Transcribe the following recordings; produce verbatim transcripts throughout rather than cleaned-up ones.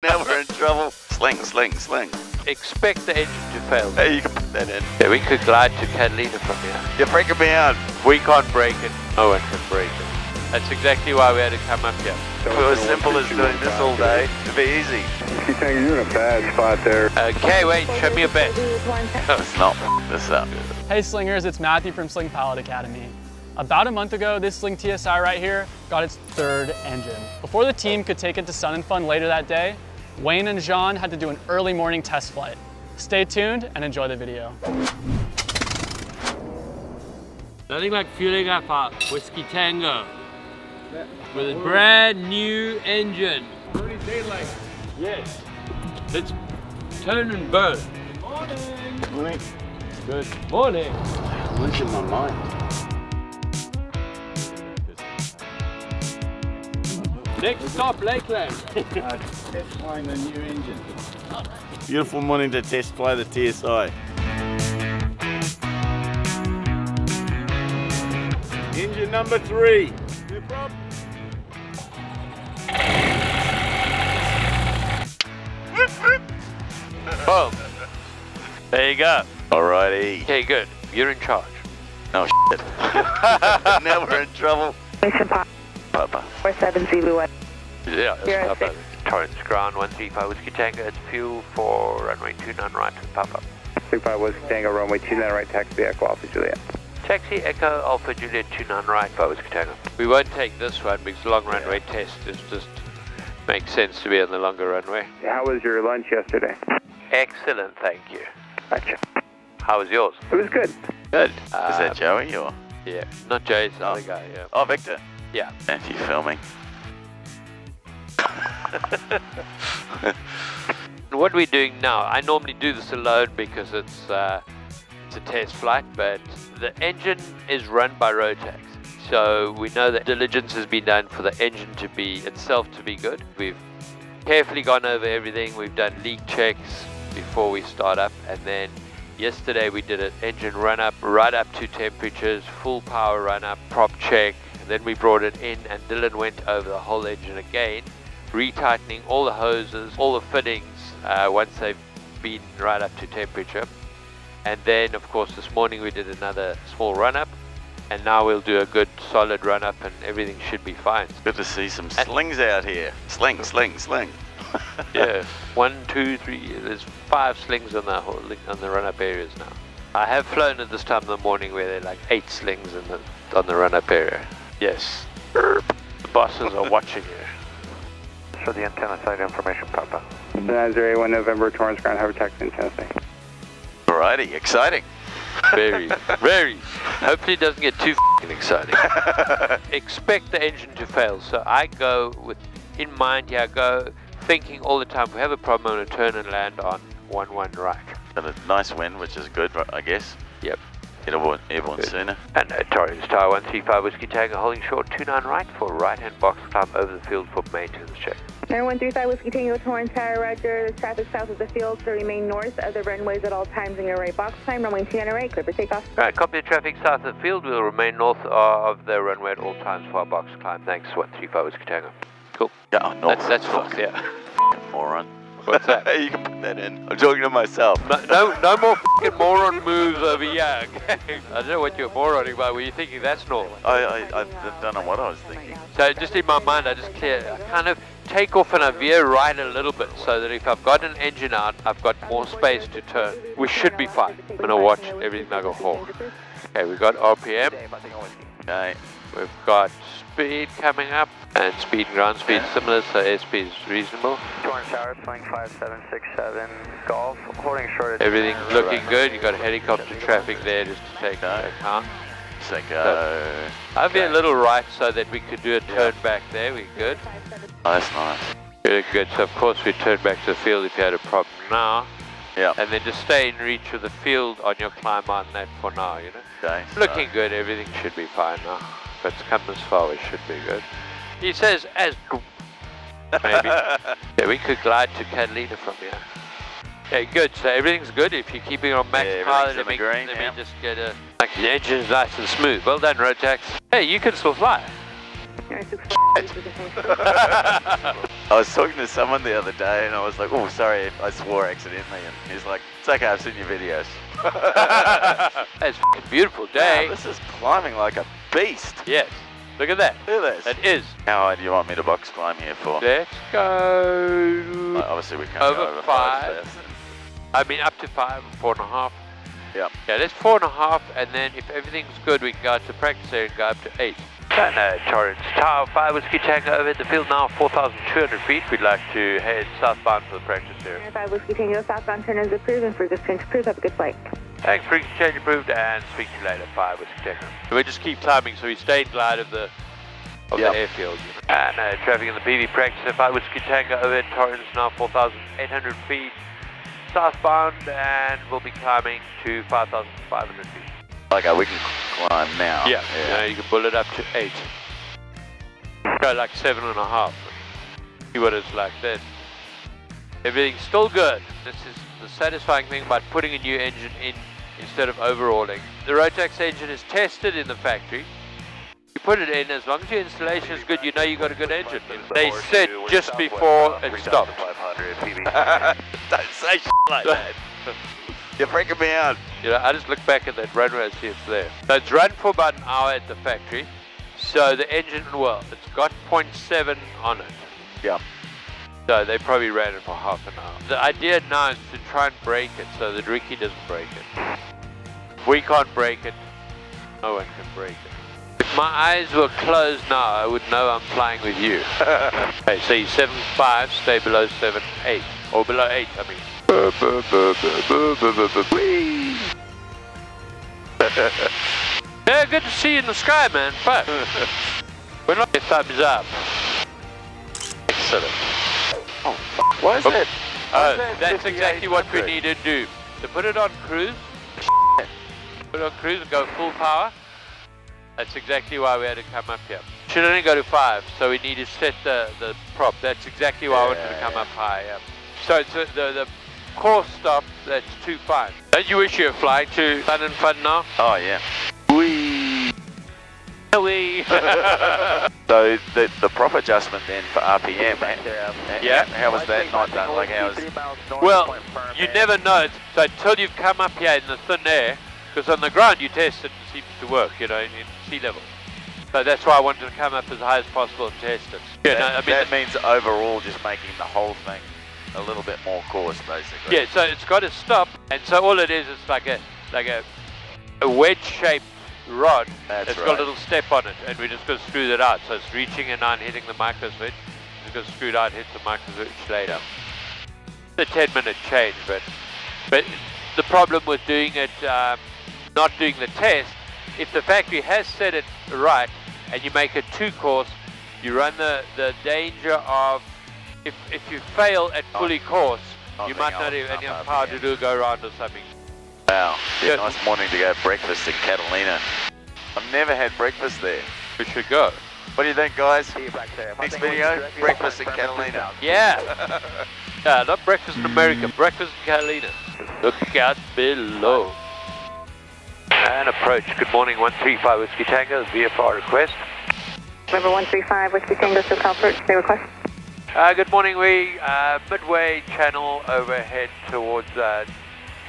Now we're in trouble. Sling, sling, sling. Expect the engine to fail. Hey, you can put that in. Yeah, we could glide to Catalina from here. You're freaking me out. We can't break it. No one can break it. That's exactly why we had to come up here. So if it was simple as doing this all day, it'd be easy. Musketang, you're in a bad spot there. Okay, wait, show me a bit. Let's not f this up. Hey Slingers, it's Matthew from Sling Pilot Academy. About a month ago, this Sling T S I right here got its third engine. Before the team could take it to Sun and Fun later that day, Wayne and Jean had to do an early morning test flight. Stay tuned and enjoy the video. Nothing like fueling up our whiskey tango with a brand new engine. Early daylight. Yes. Let's turn and burn. Good morning. Good morning. Good morning. I'm losing my mind. Next stop, Lakeland. Test flying the new engine. Beautiful morning to test fly the T S I. Engine number three. No problem. Boom. There you go. Alrighty. Okay, good. You're in charge. Oh, shit. Now we're in trouble. Mission Papa. Papa. four seven zero one. Yeah, that's Papa. Torrance Ground one three five Whiskey Tango, it's fuel for runway two nine right to Papa. two five Whiskey Tango, runway two nine right, taxi Echo Alpha Juliet. Taxi Echo Alpha Juliet two nine right by Whiskey Tango. We won't take this one because long runway yeah. test is just makes sense to be on the longer runway. How was your lunch yesterday? Excellent, thank you. Gotcha. How was yours? It was good. Good. Um, is that Joey or? Yeah, not Joey, it's another oh. guy. Yeah. Oh, Victor. Yeah. And you filming. What we're doing now, I normally do this alone because it's, uh, it's a test flight, but the engine is run by Rotax. So we know that diligence has been done for the engine to be itself to be good. We've carefully gone over everything. We've done leak checks before we start up. And then yesterday we did an engine run up, right up to temperatures, full power run up, prop check. And then we brought it in and Dylan went over the whole engine again, retightening all the hoses, all the fittings uh, once they've been right up to temperature. And then of course this morning we did another small run-up, and now we'll do a good solid run-up and everything should be fine. Good to see some slings out here. Sling, sling, sling. Yeah, one, two, three, there's five slings on the, whole, on the run-up areas now. I have flown at this time in the morning where there are like eight slings in the, on the run-up area. Yes, the bosses are watching you. For the antenna site information, Papa. nine zero eight one November, Torrance Ground, have a taxi in Tennessee. Alrighty, exciting. Very, very. Hopefully it doesn't get too f***ing exciting. Expect the engine to fail, so I go with, in mind here, I go thinking all the time, if we have a problem, I'm going to turn and land on one one right. Got a nice wind, which is good, I guess. Yep. Get aboard airborne sooner. And uh, Torrance Tower one three five Whiskey Tango, holding short two nine right for right-hand box climb over the field for maintenance check. Air one three five Whiskey Tango, Torrance Tower, roger. Traffic south of the field, so remain north of the runways at all times in your right box climb. Runway two nine right, clear for takeoff. All right, copy the traffic south of the field. We'll remain north of the runway at all times for our box climb. Thanks, one three five Whiskey Tango. Cool. Yeah, oh, north. That's, that's fuck. North, yeah. Moron. What's that? You can put that in. I'm talking to myself. No, no, no more f***ing moron moves over here, okay? I don't know what you're moroning about. Were you thinking that's normal? I, I, I don't know what I was thinking. So just in my mind, I just clear, I kind of take off and I veer right a little bit so that if I've got an engine out, I've got more space to turn. We should be fine. I'm going to watch everything I go home. Okay, we've got R P M. Okay, we've got speed coming up. And speed and ground speed yeah. similar, so airspeed is reasonable. Torrance Tower, swing five seven six seven, golf, holding short. Everything looking right. good, you've got helicopter traffic there just to take no. into account. So go. I'll be a little right so that we could do a turn yeah. back there, we're good. Oh, that's nice. Good, good, so of course we turn back to the field if you had a problem now. Yeah. And then just stay in reach of the field on your climb on that for now, you know. Okay, so. Looking good, everything should be fine now. But it's come this far, it should be good. He says, as maybe. Yeah, we could glide to Catalina from here. Okay, good. So everything's good. If you're keeping on max yeah, power, let me, green, let yeah. me just get a. Like the engine's nice and smooth. Well done, Rotax. Hey, you can still fly. I was talking to someone the other day and I was like, oh, sorry, if I swore accidentally. And he's like, it's okay, I've seen your videos. That's a beautiful day. Wow, this is climbing like a beast. Yes. Look at that. Look at this. That is. How high do you want me to box climb here for? Let's go. Well, obviously, we can't over go over five. five I mean, up to five, four and a half. Yep. Yeah, that's four and a half, and then if everything's good, we can go out to practice there and go up to eight. China, Torrance, Tower five, Musketang overhead. The field now four thousand two hundred feet. We'd like to head southbound for the practice area. five, Musketang, southbound turn is approved, and for this turn to approve, have a good flight. Thanks, frequency change approved, and speak to you later. five, Musketang. So we just keep climbing, so we stay in glide of the, of yep. the airfield. And uh, traffic in the P V practice, five, Musketang overhead. Torrance now four thousand eight hundred feet. Southbound, and we'll be climbing to five thousand five hundred feet. Okay, we can climb now. Yeah, yeah. Now you can pull it up to eight. Go like seven and a half. See what it's like then. Everything's still good. This is the satisfying thing about putting a new engine in instead of overhauling. The Rotax engine is tested in the factory. You put it in, as long as your installation is good, you know you've got a good engine. They said just before it stopped. Don't say shit like that. You're freaking me out. You know, I just look back at that runway and see it's there. So it's run for about an hour at the factory. So the engine, well, it's got point seven on it. Yeah. So they probably ran it for half an hour. The idea now is to try and break it so that Ricky doesn't break it. If we can't break it, no one can break it. If my eyes were closed now, I would know I'm flying with you. Okay, so you seven five, stay below seven eight. Or below eight, I mean. Yeah, good to see you in the sky, man, but we're not getting thumbs up. Excellent. Oh, fuck. What is that? Oh, that that's exactly what we need to do. So put it on cruise. Put it on cruise and go full power. That's exactly why we had to come up here. Should only go to five, so we need to set the, the prop. That's exactly why yeah, I wanted to come yeah. up high. Yeah. So it's a, the, the course stop, that's too fine. Don't you wish you were flying to Sun and Fun now? Oh yeah. Wee! Wee! So the, the prop adjustment then for R P M, man. Yeah. How was that not done? Like how was... Well, you never know, so until you've come up here in the thin air, because on the ground you test it and it seems to work, you know, in, in sea level. So that's why I wanted to come up as high as possible and test it. Yeah, that, no, I mean, that means overall just making the whole thing a little bit more coarse, basically. Yeah, so it's got to stop, and so all it is is like a like a, a wedge-shaped rod. That's It's right. got a little step on it, and we're just going to screw that out. So it's reaching and on, hitting the micro switch. It's going to screw it out, hit the micro switch later. It's a ten-minute change, but but the problem with doing it, um, not doing the test. If the factory has set it right and you make it too coarse, you run the, the danger of, if, if you fail at fully coarse, you might not have enough power to do a go round or something. Wow, yeah, nice morning to go have breakfast in Catalina. I've never had breakfast there. We should go. What do you think, guys? Next video, breakfast in Catalina. Yeah. Yeah, not breakfast in America, breakfast in Catalina. Look out below. And approach, good morning, one three five Whiskey Tango, V F R request. Number one three five Whiskey Tango, so approach, they request. Uh, good morning, we uh, midway channel overhead towards uh,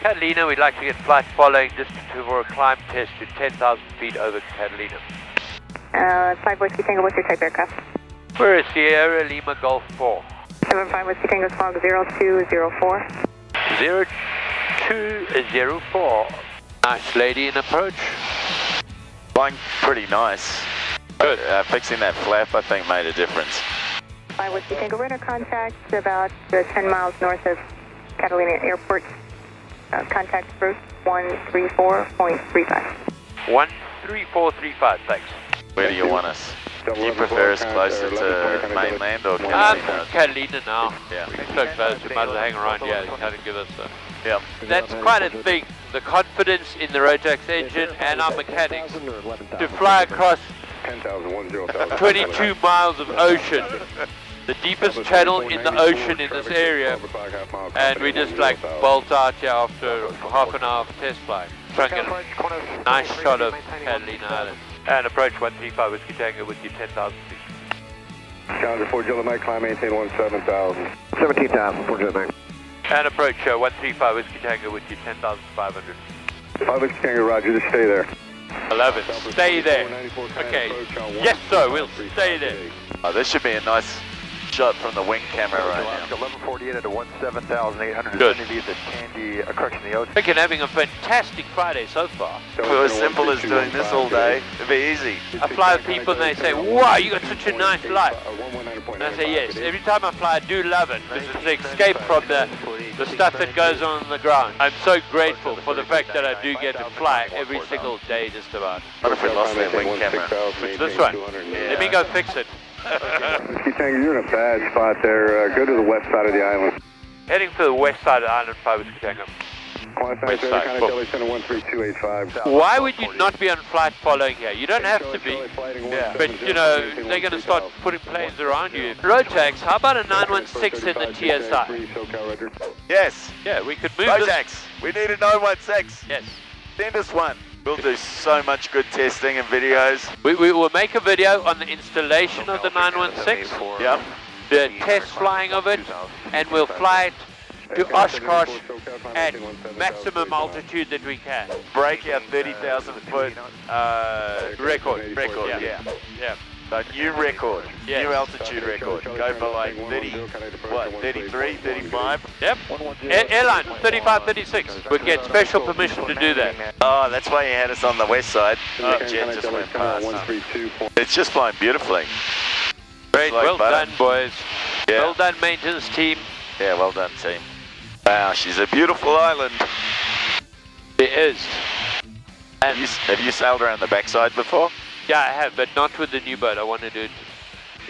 Catalina. We'd like to get flight following distance for a climb test to ten thousand feet over Catalina. Uh, five Whiskey Tango, what's your type aircraft? We're a Sierra Lima Golf four. seven five Whiskey Tango, fog zero two zero four. zero two zero four. Nice lady in approach. Flying pretty nice. Good. Uh, fixing that flap, I think, made a difference. I was the Tango radar contact about uh, ten miles north of Catalina Airport. Uh, contact route one three four point three five. one three four point three five, thanks. Where do you want us? Do you prefer us closer to mainland or Catalina? Um, Catalina now. Yeah. It's so close, we might as well hang around. Yeah, they kind of give us a... Yeah. That's quite a thing, the confidence in the Rotax engine and our mechanics to fly across twenty-two miles of ocean, the deepest channel in the ocean in this area, and we just like bolt out here after half an hour of test flying. Try and get a nice shot of Catalina Island. And approach one three five Whiskey Tango with your ten thousand feet. Challenger four Juliet Mike, climb maintain one seven thousand. seventeen thousand, four Juliet Mike. And approach uh, one three five Whiskey Tango with you, ten thousand five hundred. five Whiskey Tango, roger, just stay there. eleven, stay there. Okay, yes sir, we'll stay there. Oh, this should be a nice shot from the wing camera right now. eleven forty-eight at one seven thousand eight hundred. Good. Candy, uh, correction, the ocean. I reckon having a fantastic Friday so far. It was as simple as doing this all day. It'd be easy. I fly with people and they say, wow, you got such a nice life. And I say, yes, every time I fly, I do love it. Because it's an escape from the, the stuff that goes on on the ground. I'm so grateful for the fact that I do get to fly every single day just about. What if we lost that wing camera? It's this one. Let me go fix it. Whiskey Tango, you're in a bad spot there. Uh, go to the west side of the island. Heading to the west side of the island, five Whiskey Tango. West side, one three two eight five. Why would you not be on flight following here? You don't have to be. Yeah. But, you know, they're going to start putting planes around you. Rotax, how about a nine one six in the T S I? Yes. Yeah, we could move Rotax, this. We need a nine one six. Yes. Send us one. We'll do so much good testing and videos. We, we will make a video on the installation of the nine one six, yep. The test flying of it, and we'll fly it to Oshkosh at maximum altitude that we can. Break our thirty thousand foot uh, record, record, yeah. yeah. A new record, yes. New altitude record. Go for like thirty, what, thirty-three, thirty-five? Yep. A airline, thirty-five, thirty-six. We get special permission to do that. Oh, that's why you had us on the west side. Oh, the jet just went past. It's just flying beautifully. Great, well done, boys. Yeah. Well done, maintenance team. Yeah, well done, team. Wow, she's a beautiful island. It is. And have you, have you sailed around the backside before? Yeah, I have, but not with the new boat. I want to do it.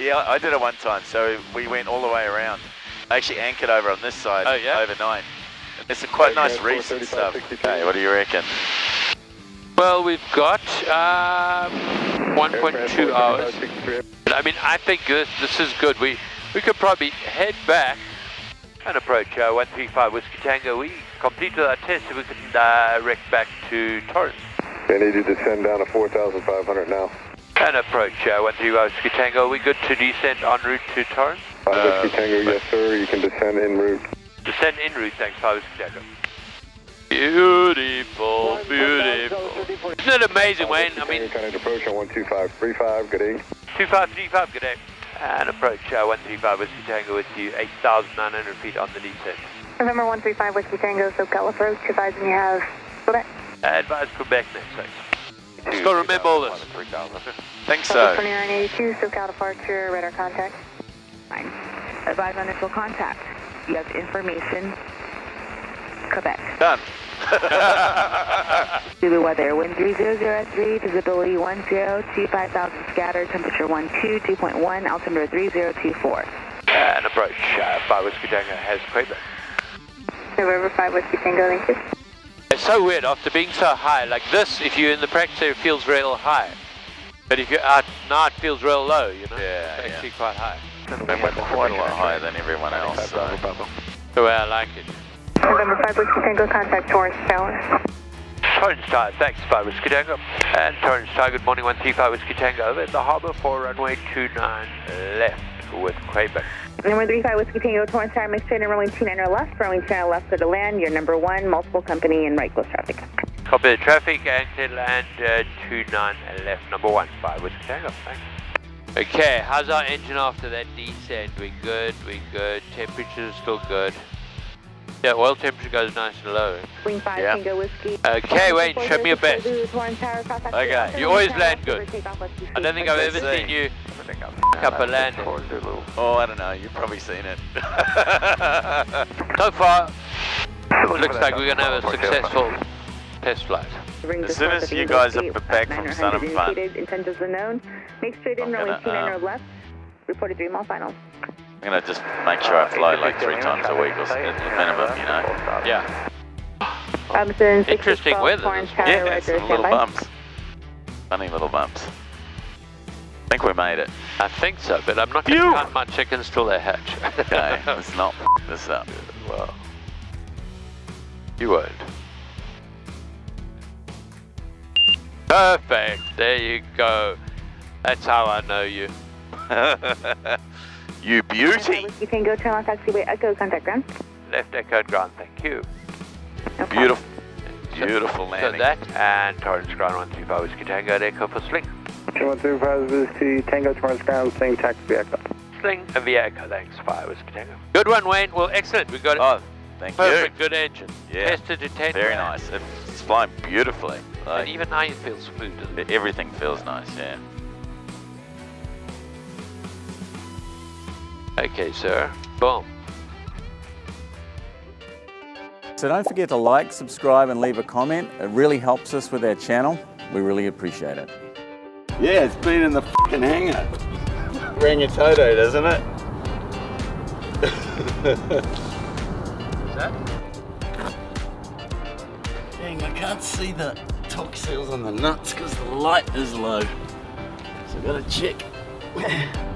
Yeah, I did it one time, so we went all the way around. I actually anchored over on this side oh, yeah? overnight. It's a quite nice reef and stuff. Hey, what do you reckon? Well, we've got um, one point two hours. I mean, I think this, this is good. We we could probably head back and approach uh, one three five Whiskey Tango. We completed our test so we can direct back to Torrance. They need to descend down to four thousand five hundred now. And approach uh, one three five Whiskey Tango. Are we good to descend en route to Torrance? five uh, Whiskey Tango, yes sir. You can descend en route. Descend en route, thanks, five Whiskey Tango. Beautiful, beautiful. Isn't it amazing, Wayne? I mean, kind of approach on one two five three five, good day. two five three five, good day. And approach uh, one three five Whiskey Tango with you, eight thousand nine hundred feet on the descent. Remember one three five Whiskey Tango, so go approach, advising you have Quebec. Advise Quebec next section. Let's go remember all this. Thanks, so. twenty-nine eighty-two, SoCal departure, radar contact. Fine. Advise on initial contact. You have information, Quebec. Done. Zulu weather, wind three zero zero at three, visibility one zero, two five thousand scattered, temperature one two, two point one, altimeter three zero two four. And approach, uh, five Whiskey Tango has Quebec. November five Whiskey Tango, thank you. It's so weird, after being so high, like this, if you're in the practice area, it feels real high. But if you're out now, it feels real low, you know? Yeah, it's actually yeah. quite high. They went quite a lot higher than everyone else, so. The way I like it. November five Whiskey Tango, contact Torrance Tower. Torrance Tower, thanks, five Whiskey Tango. And Torrance Tower, good morning, one three five Whiskey Tango, over at the harbour for runway two nine left with Quebec. Number three five Whiskey Tango, Torrance Tower, make sure to runway two niner left, runway two niner left, clear to land, your number one, multiple company and right close traffic. Copy the traffic and clear to land, uh, two nine left, number one, five Whiskey Tango, thanks. Okay, how's our engine after that descent? We're good, we're good, temperature's still good. Yeah, oil temperature goes nice and low. Wing five, yeah. Tango Whiskey. Okay, Wayne, show me your best. Okay, you always land good. I don't think I've ever seen you up a land. Oh, I don't know, you've probably seen it. So far, it looks like we're going to have a successful test flight. As soon as you guys are back from Sun and Fun, intentions unknown. Make straight in runway two niner left. Reported three mile final. I'm going to just make sure I fly like three times a week or something at the minimum, you know? Yeah. Um, so in Interesting weather. Yeah, some little bumps. Funny little bumps. I think we made it. I think so, but I'm not going to count my chickens till they hatch. Okay, let's not f*** this up. Well, you won't. Perfect, there you go. That's how I know you. You beauty. You can go turn left taxiway, echo contact ground. Left echo ground, thank you. No beautiful, beautiful so, landing. So that and Torrance Ground one three five Whiskey Tango at echo for Sling. one three five Whiskey Tango, Torrance Ground, Sling taxiway echo. Sling via echo, thanks, fire Whiskey Tango. Good one, Wayne. Well, excellent. We got it. Oh, thank perfect, you. Good engine. Yeah. Tested to ten. Very nice. It's flying beautifully. Like, and even now it feels smooth, doesn't it? Everything feels nice, yeah. Okay, sir. Boom. So don't forget to like, subscribe, and leave a comment. It really helps us with our channel. We really appreciate it. Yeah, it's been in the fucking hangar. Rangitoto, doesn't it? Is that? Dang, I can't see the torque seals on the nuts because the light is low. So I've got to check.